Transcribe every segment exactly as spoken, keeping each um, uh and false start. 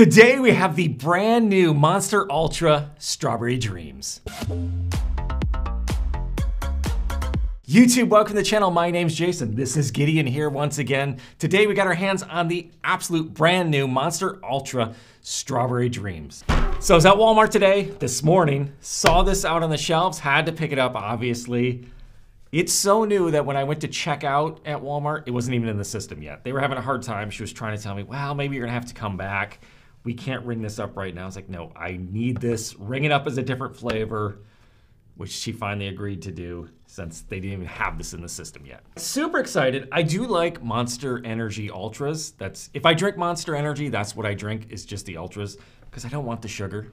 Today we have the brand new Monster Ultra Strawberry Dreams. YouTube, welcome to the channel. My name's Jason. This is Gideon here once again. Today we got our hands on the absolute brand new Monster Ultra Strawberry Dreams. So I was at Walmart today, this morning, saw this out on the shelves, had to pick it up obviously. It's so new that when I went to check out at Walmart, it wasn't even in the system yet. They were having a hard time. She was trying to tell me, well, maybe you're gonna have to come back. We can't ring this up right now. I was like, no, I need this. Ring it up as a different flavor, which she finally agreed to do since they didn't even have this in the system yet. Super excited. I do like Monster Energy Ultras. That's, if I drink Monster Energy, that's what I drink, is just the Ultras, because I don't want the sugar.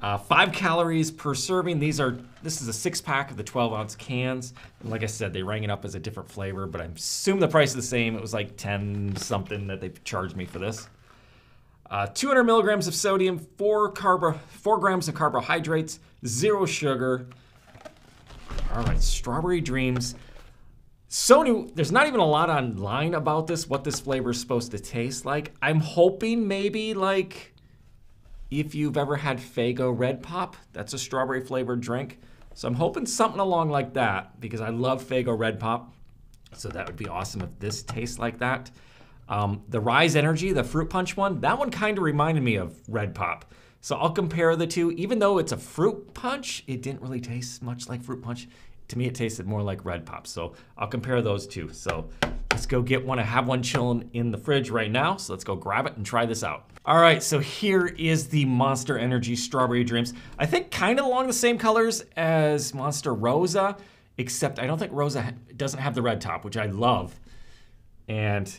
Uh, five calories per serving. These are, this is a six pack of the twelve ounce cans. And like I said, they rang it up as a different flavor, but I assume the price is the same. It was like ten something that they charged me for this. Uh, two hundred milligrams of sodium, four carbo, four grams of carbohydrates, zero sugar. All right, Strawberry Dreams. So new, there's not even a lot online about this, what this flavor is supposed to taste like. I'm hoping maybe like, if you've ever had Faygo Red Pop, that's a strawberry flavored drink. So I'm hoping something along like that because I love Faygo Red Pop. So that would be awesome if this tastes like that. Um, the Rise Energy, the fruit punch one, that one kind of reminded me of Red Pop. So I'll compare the two. Even though it's a fruit punch, it didn't really taste much like fruit punch. To me, it tasted more like Red Pop. So I'll compare those two. So let's go get one. I have one chilling in the fridge right now. So let's go grab it and try this out. All right, so here is the Monster Energy Strawberry Dreams. I think kind of along the same colors as Monster Rosa, except I don't think Rosa ha doesn't have the red top, which I love. And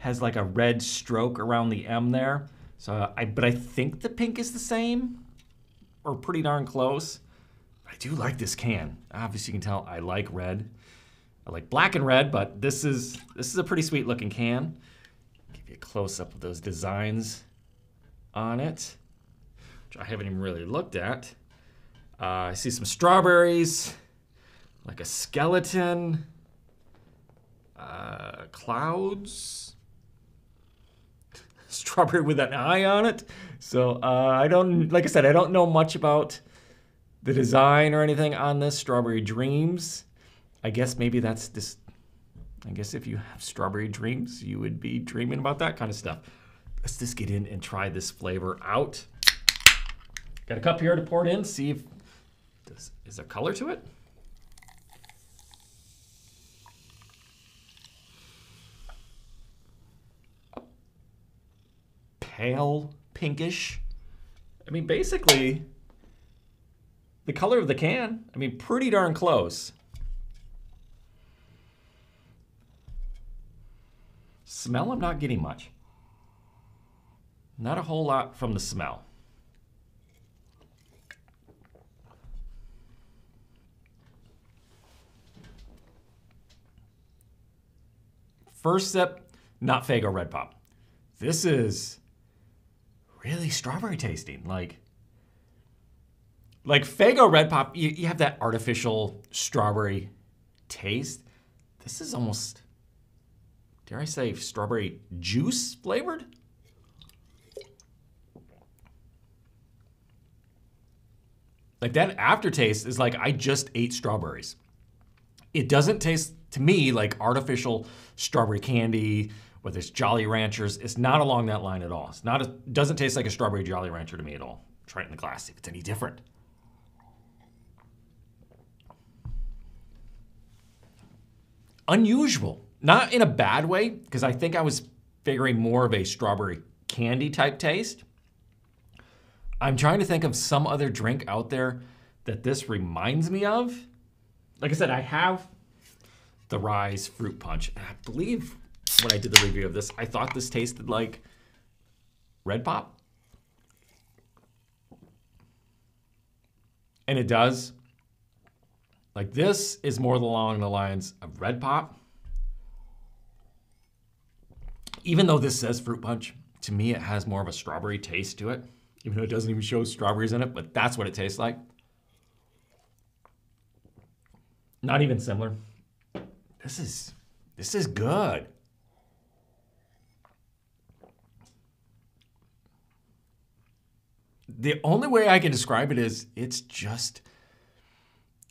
has like a red stroke around the M there. So I, but I think the pink is the same or pretty darn close. I do like this can. Obviously you can tell I like red. I like black and red, but this is this is a pretty sweet looking can. Give you a close up of those designs on it, which I haven't even really looked at. Uh, I see some strawberries, like a skeleton, uh, clouds, strawberry with an eye on it. So uh, I don't, like I said, I don't know much about the design or anything on this Strawberry Dreams. I guess maybe that's this, I guess if you have strawberry dreams, you would be dreaming about that kind of stuff. Let's just get in and try this flavor out. Got a cup here to pour it in, see if, does, is there color to it? Pale pinkish. I mean, basically, the color of the can, I mean, pretty darn close. Smell, I'm not getting much. Not a whole lot from the smell. First sip, not Faygo Red Pop. This is really strawberry tasting. Like, Like Faygo Red Pop, you, you have that artificial strawberry taste. This is almost, dare I say, strawberry juice flavored? Like that aftertaste is like, I just ate strawberries. It doesn't taste to me like artificial strawberry candy, whether it's Jolly Ranchers. It's not along that line at all. It's not, a, doesn't taste like a strawberry Jolly Rancher to me at all. Try it in the glass, see if it's any different. Unusual, not in a bad way, because I think I was figuring more of a strawberry candy type taste. I'm trying to think of some other drink out there that this reminds me of. Like I said, I have the Rise Fruit Punch. And I believe when I did the review of this, I thought this tasted like Red Pop. And it does. Like this is more along the lines of Red Pop. Even though this says fruit punch, to me it has more of a strawberry taste to it, even though it doesn't even show strawberries in it, but that's what it tastes like. Not even similar. This is, this is good. the only way I can describe it is it's just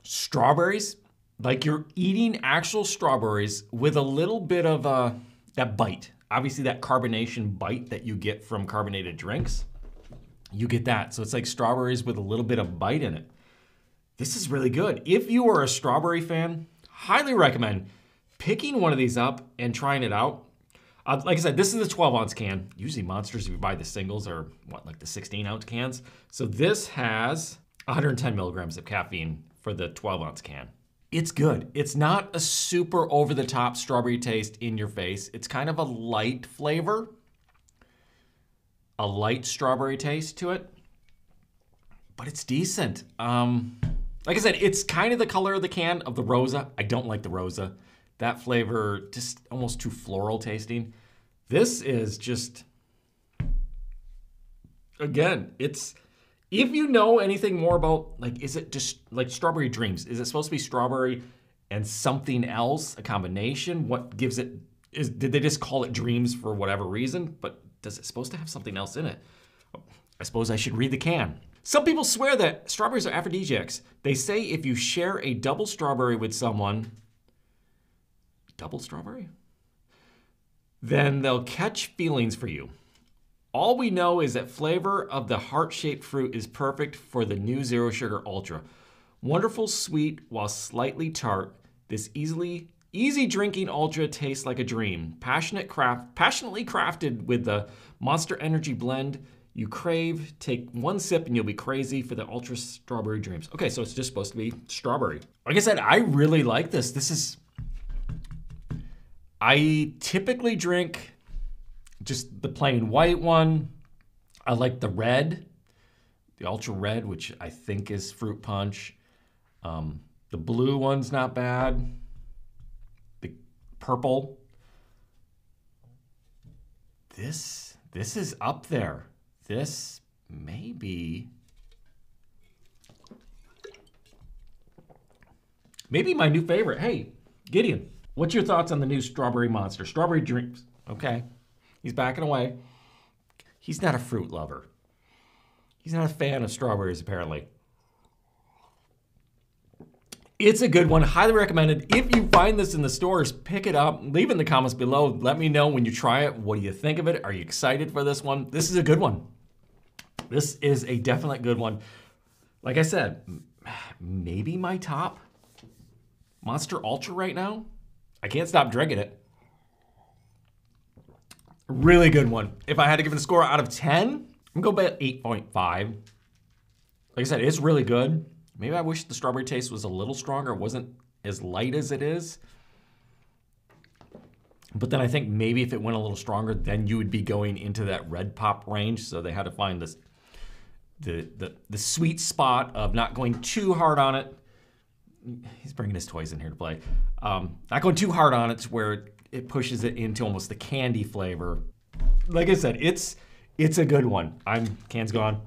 strawberries. Like you're eating actual strawberries with a little bit of uh, that bite. Obviously that carbonation bite that you get from carbonated drinks, you get that. So it's like strawberries with a little bit of bite in it. This is really good. If you are a strawberry fan, highly recommend picking one of these up and trying it out. Uh, like I said, this is a twelve ounce can. Usually Monsters, if you buy the singles, are what, like the sixteen ounce cans. So this has one hundred ten milligrams of caffeine for the twelve ounce can. It's good. It's not a super over-the-top strawberry taste in your face. It's kind of a light flavor, a light strawberry taste to it, but it's decent. Um, like I said, it's kind of the color of the can of the Rosa. I don't like the Rosa. That flavor, just almost too floral tasting. This is just, again, it's, if you know anything more about, like, is it just like Strawberry Dreams? Is it supposed to be strawberry and something else, a combination? What gives it, is, did they just call it Dreams for whatever reason? But does it supposed to have something else in it? I suppose I should read the can. Some people swear that strawberries are aphrodisiacs. They say if you share a double strawberry with someone, double strawberry? Then they'll catch feelings for you. All we know is that flavor of the heart-shaped fruit is perfect for the new Zero Sugar Ultra. Wonderful sweet while slightly tart, this easily easy drinking Ultra tastes like a dream. Passionate craft, passionately crafted with the Monster Energy blend you crave. Take one sip and you'll be crazy for the Ultra Strawberry Dreams. Okay, so it's just supposed to be strawberry. Like I said, I really like this. This is... I typically drink just the plain white one. I like the red, the ultra red, which I think is fruit punch. Um, the blue one's not bad. The purple. This, this is up there. This may be, maybe my new favorite. Hey, Gideon. What's your thoughts on the new Strawberry Monster? Strawberry Dreams. Okay, he's backing away. He's not a fruit lover. He's not a fan of strawberries, apparently. It's a good one, highly recommended. If you find this in the stores, pick it up. Leave it in the comments below. Let me know when you try it. What do you think of it? Are you excited for this one? This is a good one. This is a definite good one. Like I said, maybe my top Monster Ultra right now. I can't stop drinking it. Really good one. If I had to give it a score out of ten, I'm going to go about eight point five. Like I said, it's really good. Maybe I wish the strawberry taste was a little stronger. It wasn't as light as it is. But then I think maybe if it went a little stronger, then you would be going into that Red Pop range. So they had to find this, the, the, the sweet spot of not going too hard on it. He's bringing his toys in here to play. Um, not going too hard on it to where it pushes it into almost the candy flavor. Like I said, it's it's a good one. I'm can's gone.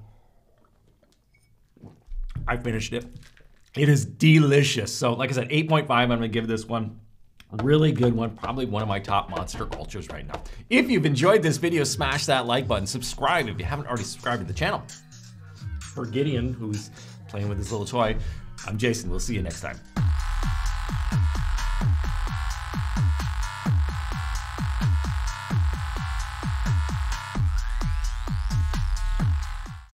I finished it. It is delicious. So like I said, eight point five, I'm gonna give this one. Really good one, probably one of my top Monster Ultras right now. If you've enjoyed this video, smash that like button. Subscribe if you haven't already subscribed to the channel. For Gideon, who's playing with his little toy, I'm Jason. We'll see you next time.